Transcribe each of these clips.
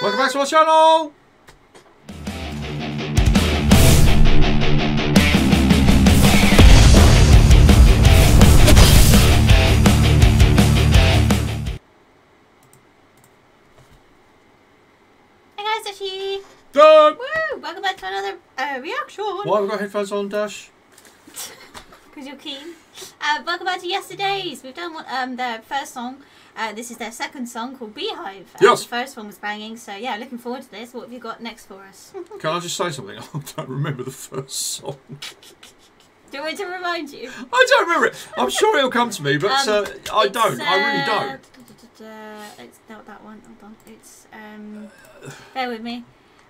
Welcome back to our channel. Done. Woo! Welcome back to another reaction. Why have we got headphones on, Dash? Because you're keen. Welcome back to Yesterdaze. We've done their first song. This is their second song called Beehive. Yes. The first one was banging, so yeah, looking forward to this. What have you got next for us? Can I just say something? I don't remember the first song. Do you want me to remind you? I don't remember it. I'm sure it'll come to me, but I don't. I really don't. It's not that one. Hold on. It's bear with me.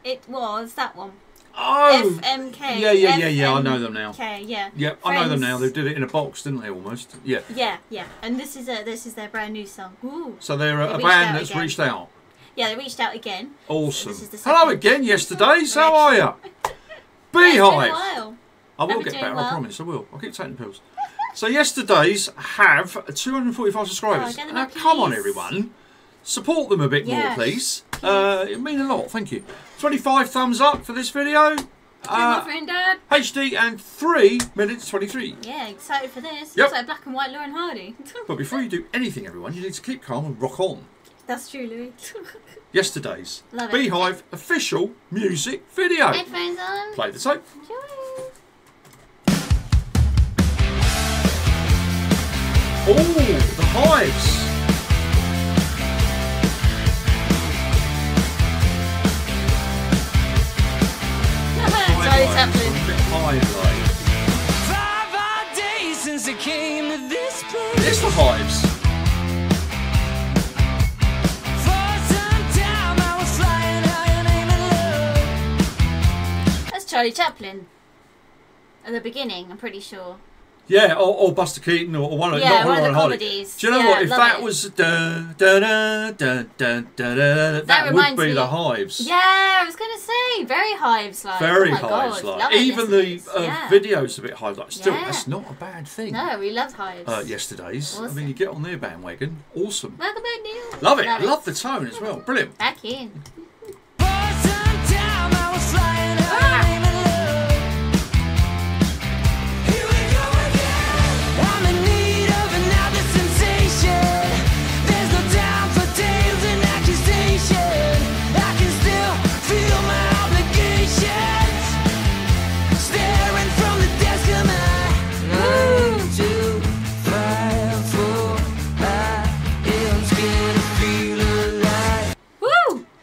It was that one. Oh, F.M.K. Yeah. I know them now. Yeah, Friends. I know them now. They did it in a box, didn't they? Almost. Yeah. Yeah. And this is their brand new song. Ooh. So they're a band that's reached out. Yeah, they reached out again. Awesome. So hello again, Yesterdaze. How are you? Beehive. I will get better. Well. I promise. I will. I'll keep taking pills. So Yesterdaze have 245 subscribers. Oh, now come on, everyone, support them a bit more, please. It means a lot. Thank you. 25 thumbs up for this video. My friend, Dad. HD and 3 minutes 23. Yeah, excited for this. Yep. It's like black and white Laurel Hardy. But before you do anything, everyone, you need to keep calm and rock on. That's true, Louis. Yesterdaze. Love it. Beehive official music video. Headphones on. Play the tape. Enjoy. Oh, the hives. Charlie Chaplin. A bit hive-like. 5 odd days since I came to this place. It's the hives. For some time I was flying high and aiming low. That's Charlie Chaplin. At the beginning, I'm pretty sure. Yeah, or Buster Keaton, or one of the comedies. Do you know what? If that was that would be the hives. Yeah, I was going to say very hives-like. Very hives-like. Even the video's a bit hive-like. Still, that's not a bad thing. No, we love hives. Yesterdaze. I mean, you get on their bandwagon. Awesome. Welcome back, Neil. Love it. I love the tone as well. Brilliant. Back in.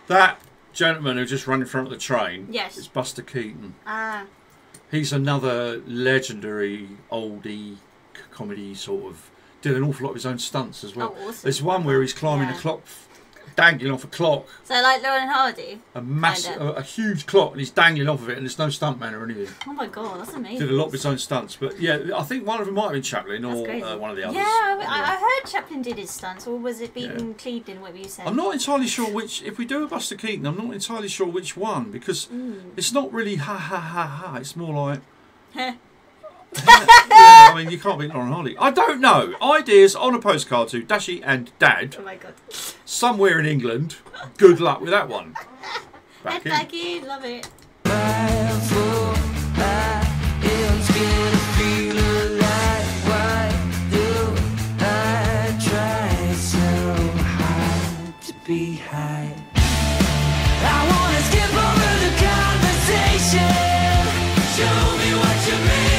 That gentleman who just ran in front of the train is Buster Keaton. Ah. He's another legendary oldie comedy sort of... Did an awful lot of his own stunts as well. Oh, awesome. There's one where he's climbing a clock, dangling off a clock. So like Laurel Hardy? A massive, a huge clock, and he's dangling off of it, and there's no stuntman or anything. Oh my God, that's amazing. Did a lot of his own stunts, but yeah, I think one of them might have been Chaplin or one of the others. Yeah, I heard Chaplin did his stunts, or was it Beaton, Cleveland, whatever you said? I'm not entirely sure which, if we do a Buster Keaton, I'm not entirely sure which one, because it's not really ha, it's more like... I mean, you can't beat Laurel Hardy. I don't know. Ideas on a postcard to Dashie and Dad. Oh my God. Somewhere in England. Good luck with that one. Back in. Love it. I want to skip over the conversation. Show me what you mean.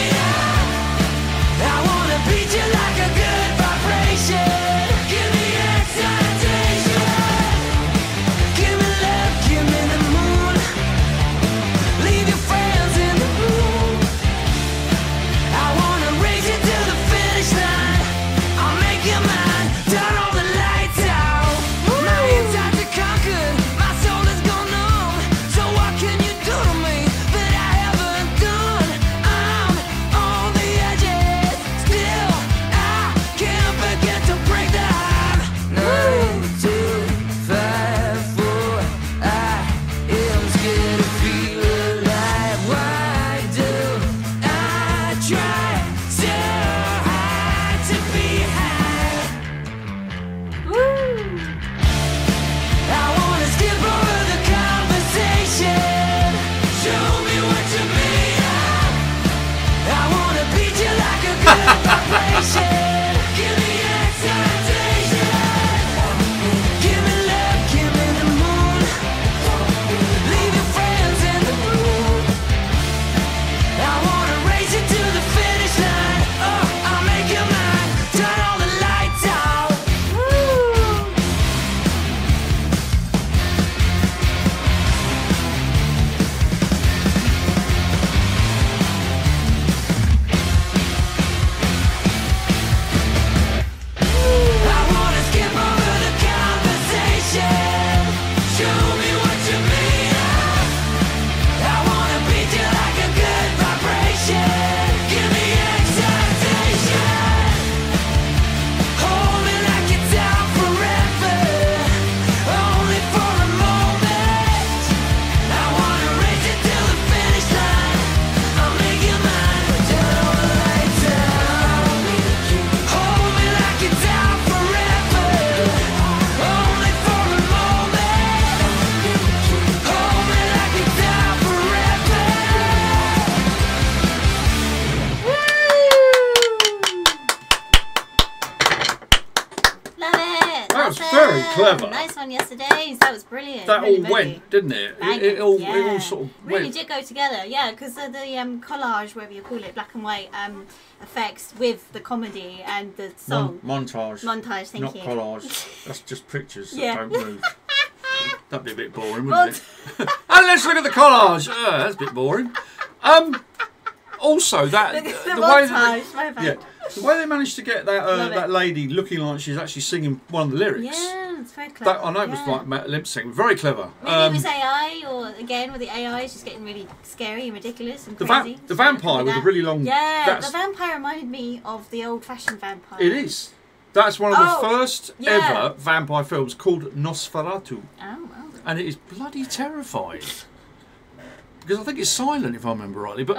However, nice one, Yesterdaze. That was brilliant. That really all went, didn't it? It all sort of really went. Did go together, yeah. Because the collage, whatever you call it, black and white effects with the comedy and the song montage. Thank you. Not collage. That's just pictures that don't move. That'd be a bit boring, wouldn't it? And let's look at the collage. That's a bit boring. Also, that the way they managed to get that that lady looking like she's actually singing one of the lyrics. Yeah, it's very clever. That, I know it was like lip sync, very clever. Maybe it was AI, or again with the AI, it's just getting really scary and ridiculous and crazy. The vampire with a really long. Yeah, the vampire reminded me of the old-fashioned vampire. It is. That's one of the first ever vampire films called Nosferatu, and it is bloody terrifying. Because I think it's silent, if I remember rightly. But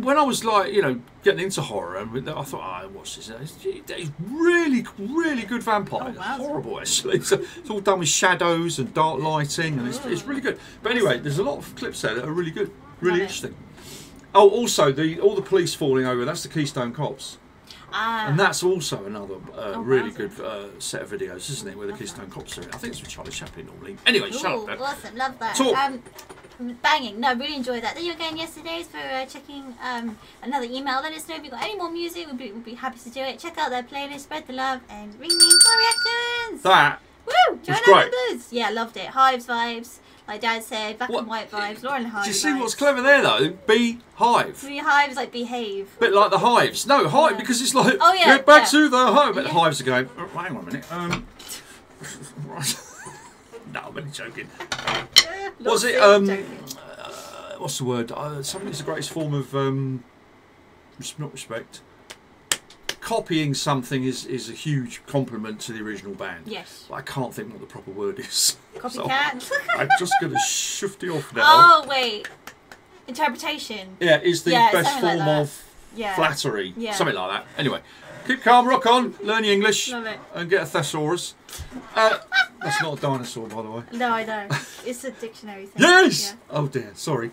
when I was like, you know, getting into horror, I thought, oh, what's this? It's really, really good vampire. Oh, horrible, actually. It's all done with shadows and dark lighting, and it's really good. But anyway, there's a lot of clips there that are really good, really interesting. Oh, also all the police falling over—that's the Keystone Cops, and that's also another really good set of videos, isn't it? Where the Keystone Cops are in. I think it's with Charlie Chaplin normally. Anyway, shut up. Awesome, love that. Talk. Banging. No, I really enjoyed that. Thank you again, Yesterdaze, for checking another email. Let us know if you've got any more music. We'll be happy to do it. Check out their playlist, spread the love, and ring me for reactions. That woo! Join our numbers. Yeah, loved it. Hives vibes. My dad said, black and white vibes. Laurel Hardy. Do you see what's clever there though? Beehive. Beehive is like behave. A bit like the hives. No, hive because it's like get back to the hive. But the hives are going. Oh, hang on a minute. No, I'm only joking. Was it what's the word? Something is the greatest form of not respect. Copying something is a huge compliment to the original band. Yes. But I can't think what the proper word is. Copycat. So I'm just gonna shift it off now. Oh wait, interpretation. Yeah, is the best form of flattery. Yeah. Something like that. Anyway, keep calm, rock on, learn your English, and get a thesaurus. That's not a dinosaur, by the way. No, I don't. It's a dictionary thing. Yes! Yeah. Oh dear, sorry.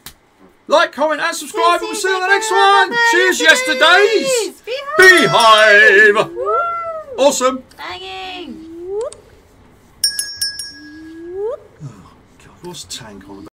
Like, comment, and subscribe. We'll see you on the next one. Cheers, Yesterdaze. Beehive. Woo. Awesome. Banging. Oh, God, what's Tank on about?